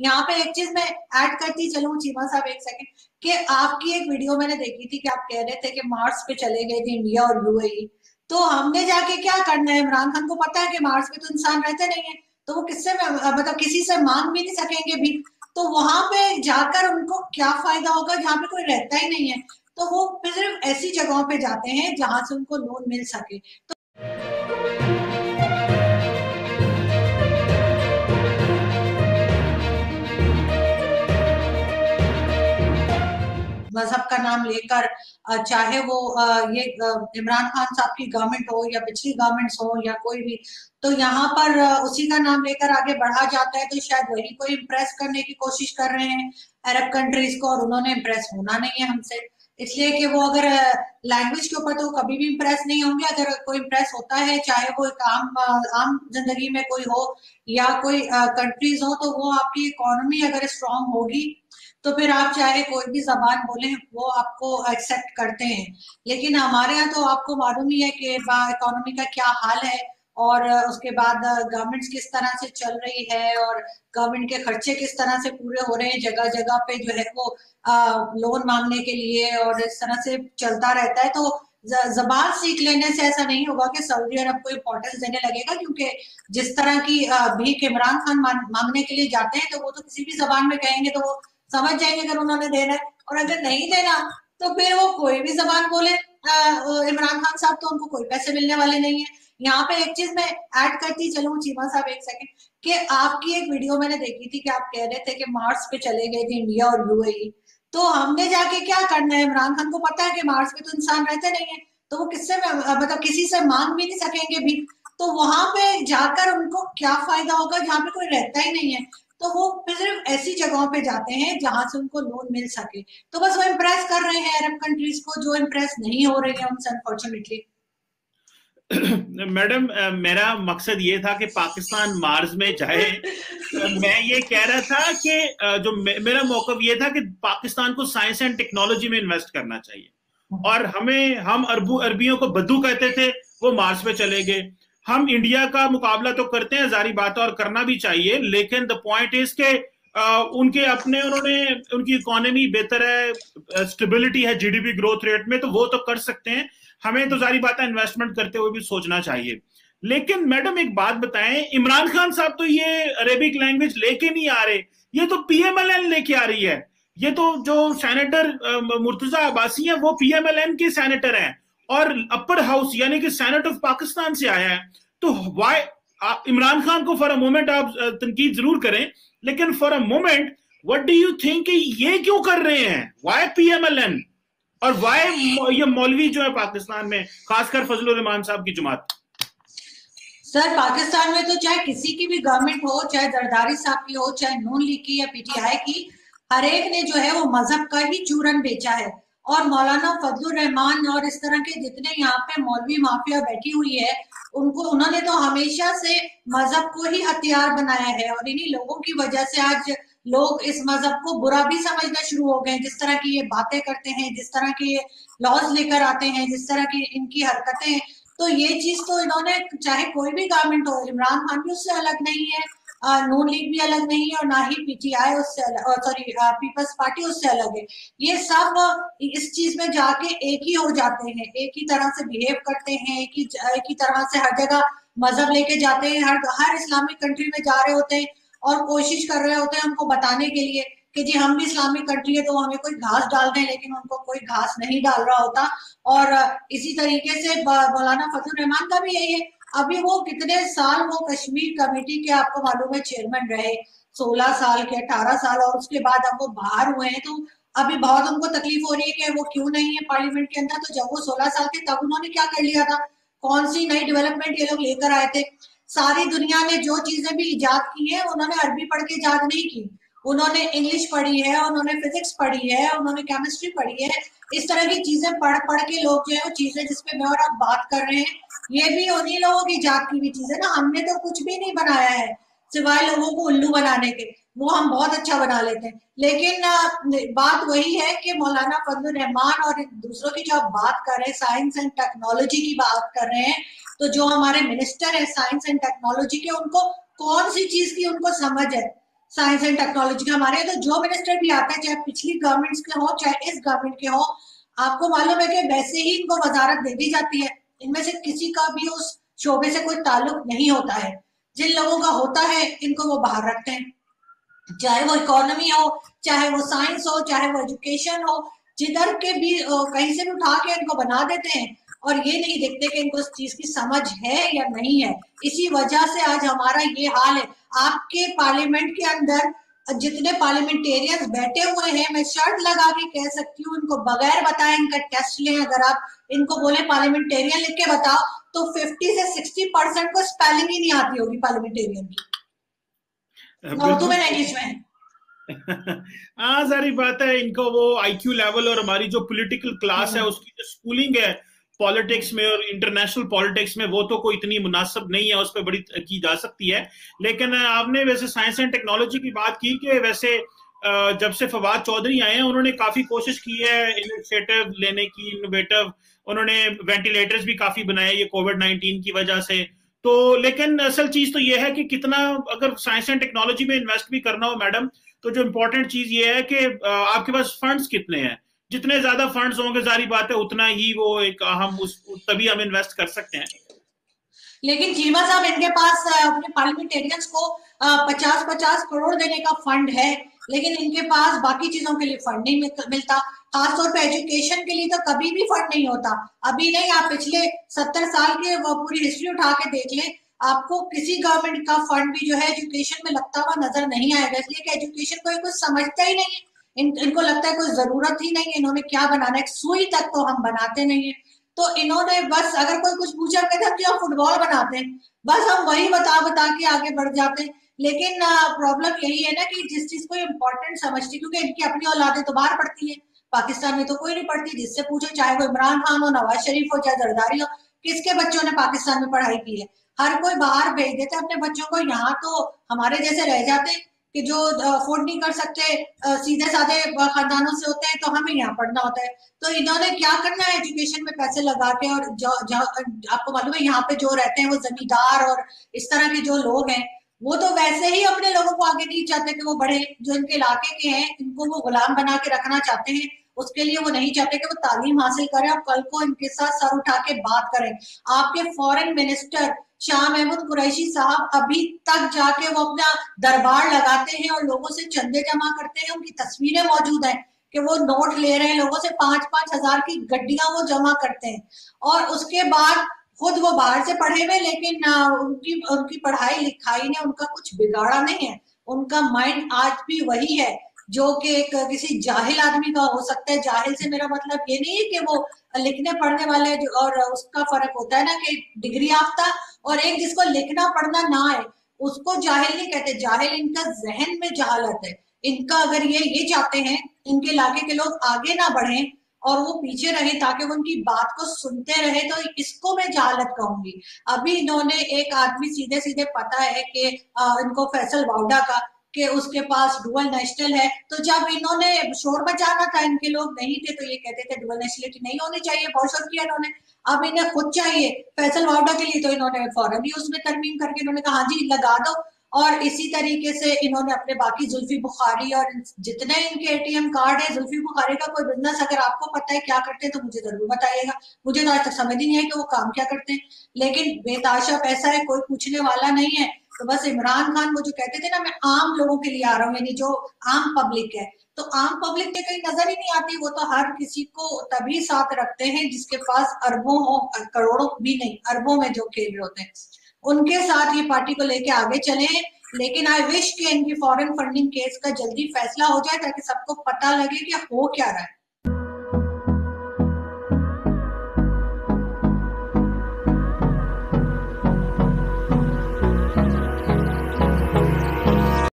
यहाँ पे एक चीज मैं ऐड करती चलूं चीमा साहब एक सेकंड, कि आपकी एक वीडियो मैंने देखी थी कि आप कह रहे थे कि मार्स पे चले गए थे इंडिया और यूएई, तो हमने जाके क्या करना है, इमरान खान को पता है कि मार्स पे तो इंसान रहते नहीं है, तो वो किससे मतलब किसी से मांग भी नहीं सकेंगे भी, तो वहां पे जाकर उनको क्या फायदा होगा जहाँ पे कोई रहता ही नहीं है, तो वो सिर्फ ऐसी जगहों पे जाते हैं जहां से उनको लोन मिल सके। तो मजहब का नाम लेकर, चाहे वो ये इमरान खान साहब की गवर्नमेंट हो या पिछली गवर्नमेंट्स हो या कोई भी, तो यहाँ पर उसी का नाम लेकर आगे बढ़ा जाता है, तो शायद वही कोई इम्प्रेस करने की कोशिश कर रहे हैं अरब कंट्रीज को, और उन्होंने इम्प्रेस होना नहीं है हमसे, इसलिए कि वो अगर लैंग्वेज के ऊपर तो कभी भी इम्प्रेस नहीं होंगे। अगर कोई इम्प्रेस होता है, चाहे वो एक आम जिंदगी में कोई हो या कोई कंट्रीज हो, तो वो आपकी इकोनॉमी अगर स्ट्रांग होगी तो फिर आप चाहे कोई भी जबान बोले वो आपको एक्सेप्ट करते हैं। लेकिन हमारे यहाँ तो आपको मालूम ही है कि इकोनॉमी का क्या हाल है, और उसके बाद गवर्नमेंट्स किस तरह से चल रही है, और गवर्नमेंट के खर्चे किस तरह से पूरे हो रहे हैं, जगह जगह पे जो है वो लोन मांगने के लिए, और इस तरह से चलता रहता है। तो जबान सीख लेने से ऐसा नहीं होगा कि सऊदी अरब को इम्पोर्टेंस देने लगेगा, क्योंकि जिस तरह की भीख इमरान खान मांगने के लिए जाते हैं तो वो तो किसी भी जबान में कहेंगे तो वो समझ जाएंगे अगर उन्होंने देना है, और अगर नहीं देना तो फिर वो कोई भी जबान बोले इमरान खान साहब, तो उनको कोई पैसे मिलने वाले नहीं है। यहाँ पे एक चीज मैं ऐड करती चलूं चीमा साहब एक सेकंड, कि आपकी एक वीडियो मैंने देखी थी कि आप कह रहे थे कि मार्स पे चले गए थे इंडिया और यूएई, तो हमने जाके क्या करना है, इमरान खान को पता है कि मार्स पे तो इंसान रहते नहीं है, तो वो किससे मतलब किसी से मांग भी नहीं सकेंगे भी, तो वहां पे जाकर उनको क्या फायदा होगा जहाँ पे कोई रहता ही नहीं है, तो वो सिर्फ ऐसी जगहों पे जाते हैं जहां से उनको लोन मिल सके। तो बस वो इम्प्रेस कर रहे हैं अरब कंट्रीज को जो इम्प्रेस नहीं हो रही है उनसे, अनफॉर्चुनेटली। मैडम मेरा मकसद ये था कि पाकिस्तान मार्स में जाए, मैं ये कह रहा था कि जो मेरा मौकफ ये था कि पाकिस्तान को साइंस एंड टेक्नोलॉजी में इन्वेस्ट करना चाहिए, और हमें हम अरबियों को बद्दू कहते थे, वो मार्स पे चले गए। हम इंडिया का मुकाबला तो करते हैं, जारी बात है, और करना भी चाहिए, लेकिन द पॉइंट इज के उनके अपने उन्होंने उनकी इकोनॉमी बेहतर है, स्टेबिलिटी है जीडीपी ग्रोथ रेट में, तो वो तो कर सकते हैं, हमें तो जारी बात है इन्वेस्टमेंट करते हुए भी सोचना चाहिए। लेकिन मैडम एक बात बताएं, इमरान खान साहब तो ये अरेबिक लैंग्वेज लेके नहीं आ रहे, ये तो PML-N लेके आ रही है, ये तो जो सेनेटर मुर्तजा अब्बासी है वो PML-N के सेनेटर हैं, और अपर हाउस यानी कि सेनेट ऑफ पाकिस्तान से आया है। तो वाई इमरान खान को फॉर अ मोमेंट आप तनकीद जरूर करें, लेकिन for a moment what do you think ये क्यों कर रहे हैं, वाई PML-N और वाई ये मौलवी जो है पाकिस्तान में, खासकर फजल रहमान साहब की जमात। सर पाकिस्तान में तो चाहे किसी की भी गवर्नमेंट हो, चाहे जरदारी साहब की हो, चाहे नून लीग की या PTI की, हर एक ने जो है वो मजहब का ही चूरन बेचा है। और मौलाना फजल उर रहमान और इस तरह के जितने यहाँ पे मौलवी माफिया बैठी हुई है, उनको उन्होंने तो हमेशा से मजहब को ही हथियार बनाया है, और इन्हीं लोगों की वजह से आज लोग इस मजहब को बुरा भी समझना शुरू हो गए हैं। जिस तरह की ये बातें करते हैं, जिस तरह के ये लॉज लेकर आते हैं, जिस तरह की इनकी हरकतें, तो ये चीज तो इन्होंने, चाहे कोई भी गवर्नमेंट हो, इमरान खान भी उससे अलग नहीं है, नून लीग भी अलग नहीं है, और ना ही PTI उससे सॉरी पीपल्स पार्टी उससे अलग है। ये सब इस चीज में जाके एक ही हो जाते हैं, एक ही तरह से बिहेव करते हैं, एक ही तरह से हर जगह मजहब लेके जाते हैं, हर इस्लामिक कंट्री में जा रहे होते हैं और कोशिश कर रहे होते हैं हमको बताने के लिए कि जी हम भी इस्लामिक कंट्री है तो हमें कोई घास डाल दें, लेकिन उनको कोई घास नहीं डाल रहा होता। और इसी तरीके से मौलाना फजल उर रहमान का भी यही है। अभी वो कितने साल वो कश्मीर कमेटी के आपको मालूम है चेयरमैन रहे, 16 साल के 18 साल, और उसके बाद अब वो बाहर हुए हैं, तो अभी बहुत उनको तकलीफ हो रही है कि वो क्यों नहीं है पार्लियामेंट के अंदर। तो जब वो 16 साल थे तब उन्होंने क्या कर लिया था, कौन सी नई डेवलपमेंट ये लोग लेकर आए थे। सारी दुनिया ने जो चीजें भी ईजाद की है उन्होंने अरबी पढ़ के ईजाद नहीं की, उन्होंने इंग्लिश पढ़ी है, उन्होंने फिजिक्स पढ़ी है, उन्होंने केमिस्ट्री पढ़ी है। इस तरह की चीजें पढ़ पढ़ के लोग जो है वो चीजें जिसपे मैं और आप बात कर रहे हैं ये भी उन्हीं लोगों की जात की भी चीज है ना। हमने तो कुछ भी नहीं बनाया है सिवाय लोगों को उल्लू बनाने के, वो हम बहुत अच्छा बना लेते हैं। लेकिन बात वही है कि मौलाना फजल उर रहमान और दूसरों की जो आप बात कर रहे हैं, साइंस एंड टेक्नोलॉजी की बात कर रहे हैं, तो जो हमारे मिनिस्टर है साइंस एंड टेक्नोलॉजी के, उनको कौन सी चीज की उनको समझ है। साइंस एंड टेक्नोलॉजी का हमारे, तो जो मिनिस्टर भी आता है, चाहे पिछली गवर्नमेंट्स के हो चाहे इस गवर्नमेंट के हो, आपको मालूम है कि वैसे ही इनको वजारत दे दी जाती है। इनमें से किसी का भी उस शोबे से कोई ताल्लुक नहीं होता है। जिन लोगों का होता है इनको वो बाहर रखते हैं, चाहे वो इकोनॉमी हो, चाहे वो साइंस हो, चाहे वो एजुकेशन हो, जिधर के भी कहीं से भी उठा के इनको बना देते हैं और ये नहीं देखते कि इनको इस चीज की समझ है या नहीं है। इसी वजह से आज हमारा ये हाल है। आपके पार्लियामेंट के अंदर जितने पार्लियामेंटेरियंस बैठे हुए हैं, मैं शर्त लगा के कह सकती हूँ, इनको बगैर बताए इनका टेस्ट लें, अगर आप इनको बोले पार्लियामेंटेरियन लिख के बताओ तो 50 से 60% को स्पेलिंग ही नहीं आती होगी पार्लियामेंटेरियन की, उर्दू में इंग्लिश में। हाँ सारी बात है, इनको वो IQ लेवल और हमारी जो पॉलिटिकल क्लास है उसकी जो स्कूलिंग है पॉलिटिक्स में और इंटरनेशनल पॉलिटिक्स में, वो तो कोई इतनी मुनासिब नहीं है, उस पर बड़ी की जा सकती है। लेकिन आपने वैसे साइंस एंड टेक्नोलॉजी की बात की कि वैसे जब से फवाद चौधरी आए हैं उन्होंने काफी कोशिश की है इनिशिएटिव लेने की, इनोवेटिव, उन्होंने वेंटिलेटर्स भी काफी बनाए ये कोविड-19 की वजह से। तो लेकिन असल चीज तो ये है कि कितना, अगर साइंस एंड टेक्नोलॉजी में इन्वेस्ट भी करना हो मैडम, तो जो इम्पोर्टेंट चीज ये है कि आपके पास फंड्स कितने हैं। जितने ज्यादा फंड्स होंगे जारी बात है उतना ही वो एक तभी हम इन्वेस्ट कर सकते हैं। लेकिन चीमा साहब, इनके पास अपने पार्लियामेंटेरियंस को 50-50 करोड़ देने का फंड है, लेकिन इनके पास बाकी चीजों के लिए फंड नहीं मिलता। खासतौर पे एजुकेशन के लिए तो कभी भी फंड नहीं होता। अभी नहीं, आप पिछले 70 साल के वो पूरी हिस्ट्री उठा के देख लें, आपको किसी गवर्नमेंट का फंड भी जो है एजुकेशन में लगता हुआ नजर नहीं आएगा, इसलिए कि एजुकेशन को कुछ समझता ही नहीं है। इनको लगता है कोई जरूरत ही नहीं है, इन्होंने क्या बनाना है, सुई तक तो हम बनाते नहीं है। तो इन्होंने बस अगर कोई कुछ पूछा कहते हैं क्यों फुटबॉल बनाते हैं, बस हम वही बता के आगे बढ़ जाते हैं। लेकिन प्रॉब्लम यही है ना कि जिस चीज को इम्पोर्टेंट समझती, क्योंकि इनकी अपनी औलादें तो बाहर पढ़ती है, पाकिस्तान में तो कोई नहीं पढ़ती। जिससे पूछो, चाहे वो इमरान खान हो, नवाज शरीफ हो, चाहे जरदारी हो, किसके बच्चों ने पाकिस्तान में पढ़ाई की है? हर कोई बाहर भेज देते अपने बच्चों को। यहाँ तो हमारे जैसे रह जाते कि जो अफोर्ड नहीं कर सकते, सीधे साधे खानदानों से होते हैं, तो हमें यहाँ पढ़ना होता है। तो इन्होंने क्या करना है, एजुकेशन में पैसे लगा के, और आपको मालूम है यहाँ पे जो रहते हैं वो जमींदार और इस तरह के जो लोग हैं, वो तो वैसे ही अपने लोगों को आगे नहीं चाहते कि वो बढ़े। जो इनके इलाके के हैं इनको वो गुलाम बना के रखना चाहते हैं, उसके लिए वो नहीं चाहते कि वो तालीम हासिल करें और कल को इनके साथ सर उठा के बात करें। आपके फॉरेन मिनिस्टर शाह महमूद कुरैशी साहब अभी तक जाके वो अपना दरबार लगाते हैं और लोगों से चंदे जमा करते हैं, उनकी तस्वीरें मौजूद हैं कि वो नोट ले रहे हैं लोगों से, 5-5 हजार की गड्डियां वो जमा करते हैं। और उसके बाद खुद वो बाहर से पढ़े हुए, लेकिन उनकी पढ़ाई लिखाई ने उनका कुछ बिगाड़ा नहीं है। उनका माइंड आज भी वही है जो कि किसी जाहिल आदमी का हो सकता है। जाहिल से मेरा मतलब ये नहीं है कि वो लिखने पढ़ने वाले, और उसका फर्क होता है ना कि डिग्री याफ्ता और एक जिसको लिखना पढ़ना ना आए, उसको जाहिल नहीं कहते। जाहिल इनका जहन में जहालत है इनका। अगर ये चाहते हैं इनके इलाके के लोग आगे ना बढ़े और वो पीछे रहे ताकि वो उनकी बात को सुनते रहे, तो इसको मैं जहालत कहूंगी। अभी इन्होंने एक आदमी सीधे पता है कि इनको फैसल वावडा का, कि उसके पास डुअल नेशनल है, तो जब इन्होंने शोर मचाना था, इनके लोग नहीं थे, तो ये कहते थे डुअल नेशनलिटी नहीं होनी चाहिए, बहुत शोर किया इन्होंने। अब इन्हें खुद चाहिए फैसल वावडा के लिए, तो इन्होंने फौरन ही उसमें तरमीम करके इन्होंने कहा हाँ जी लगा दो। और इसी तरीके से इन्होंने अपने बाकी जुल्फी बुखारी और जितने इनके ATM कार्ड है, जुल्फी बुखारी का कोई बिजनेस अगर आपको पता है क्या करते हैं तो मुझे जरूर बताइएगा, मुझे तो आज तक समझ ही नहीं है कि वो काम क्या करते हैं, लेकिन बेताशा पैसा है, कोई पूछने वाला नहीं है। तो बस इमरान खान वो जो कहते थे ना, मैं आम लोगों के लिए आ रहा हूँ, यानी जो आम पब्लिक है, तो आम पब्लिक में कहीं नजर ही नहीं आती। वो तो हर किसी को तभी साथ रखते हैं जिसके पास अरबों हो, करोड़ों भी नहीं, अरबों में जो खेल रहे होते हैं, उनके साथ ये पार्टी को लेके आगे चले। लेकिन आई विश कि इनकी फॉरेन फंडिंग केस का जल्दी फैसला हो जाए ताकि सबको पता लगे कि हो क्या रहा है।